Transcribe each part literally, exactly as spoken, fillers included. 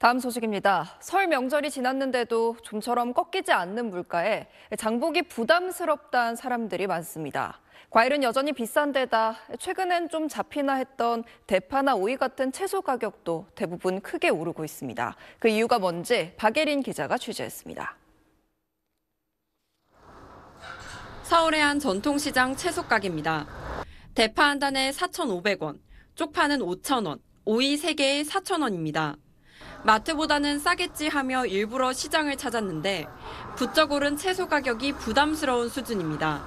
다음 소식입니다. 설 명절이 지났는데도 좀처럼 꺾이지 않는 물가에 장보기 부담스럽다는 사람들이 많습니다. 과일은 여전히 비싼 데다 최근엔 좀 잡히나 했던 대파나 오이 같은 채소 가격도 대부분 크게 오르고 있습니다. 그 이유가 뭔지 박예린 기자가 취재했습니다. 서울의 한 전통시장 채소 가게입니다. 대파 한 단에 사천오백 원, 쪽파는 오천 원, 오이 세 개에 사천 원입니다. 마트보다는 싸겠지 하며 일부러 시장을 찾았는데 부쩍 오른 채소 가격이 부담스러운 수준입니다.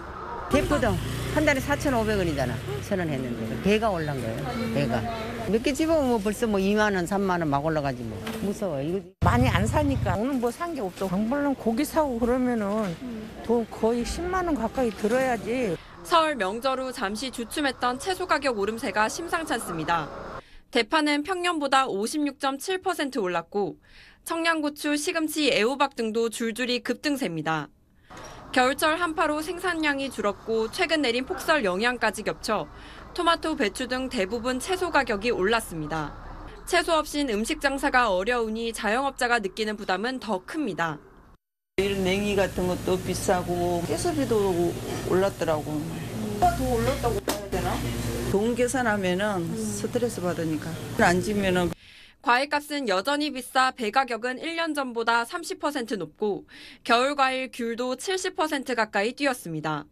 대포도 한 달에 사천오백 원이잖아. 선언했는데 배가 올라간 거예요. 배가. 몇 개 집어오면 뭐 벌써 뭐 이만 원, 삼만 원 막 올라가지 뭐. 무서워. 이거 많이 안 사니까 오늘 뭐 산 게 없어. 정말로 고기 사고 그러면은 돈 거의 십만 원 가까이 들어야지. 설 명절 후 잠시 주춤했던 채소 가격 오름세가 심상찮습니다. 대파는 평년보다 오십육 점 칠 퍼센트 올랐고 청양고추, 시금치, 애호박 등도 줄줄이 급등세입니다. 겨울철 한파로 생산량이 줄었고 최근 내린 폭설 영향까지 겹쳐 토마토, 배추 등 대부분 채소 가격이 올랐습니다. 채소 없인 음식 장사가 어려우니 자영업자가 느끼는 부담은 더 큽니다. 이런 냉이 같은 것도 비싸고 채소비도 올랐더라고. 더 올랐다고 봐야 되나? 돈 계산하면은 스트레스 받으니까 안 지면은. 과일값은 여전히 비싸 배 가격은 일 년 전보다 삼십 퍼센트 높고 겨울 과일 귤도 칠십 퍼센트 가까이 뛰었습니다.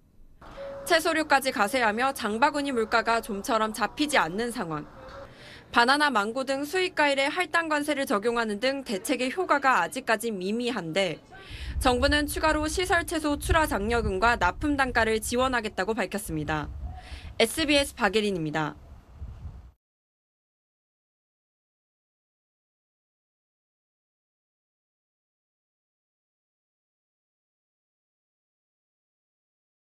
채소류까지 가세하며 장바구니 물가가 좀처럼 잡히지 않는 상황. 바나나, 망고 등 수입 과일에 할당 관세를 적용하는 등 대책의 효과가 아직까지 미미한데 정부는 추가로 시설 채소 출하 장려금과 납품 단가를 지원하겠다고 밝혔습니다. 에스비에스 박예린입니다.